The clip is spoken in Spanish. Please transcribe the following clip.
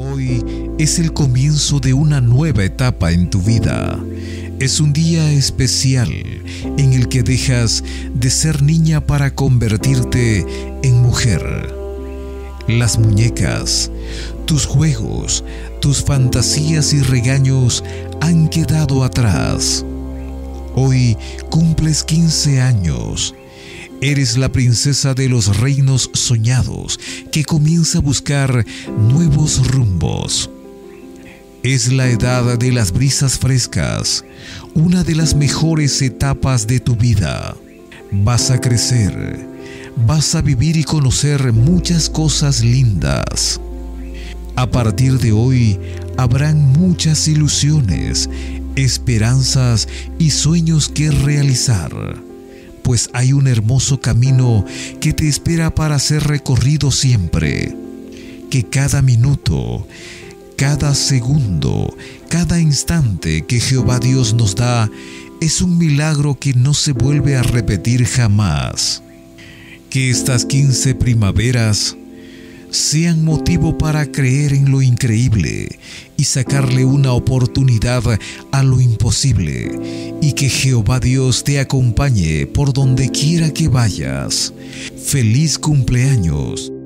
Hoy es el comienzo de una nueva etapa en tu vida. Es un día especial en el que dejas de ser niña para convertirte en mujer. Las muñecas, tus juegos, tus fantasías y regaños han quedado atrás. Hoy cumples 15 años. Eres la princesa de los reinos soñados que comienza a buscar nuevos rumbos. Es la edad de las brisas frescas, una de las mejores etapas de tu vida. Vas a crecer, vas a vivir y conocer muchas cosas lindas. A partir de hoy, habrán muchas ilusiones, esperanzas y sueños que realizar, pues hay un hermoso camino que te espera para ser recorrido siempre. Que cada minuto, cada segundo, cada instante que Jehová Dios nos da es un milagro que no se vuelve a repetir jamás. Que estas 15 primaveras sean motivo para creer en lo increíble y sacarle una oportunidad a lo imposible, y que Jehová Dios te acompañe por donde quiera que vayas. ¡Feliz cumpleaños!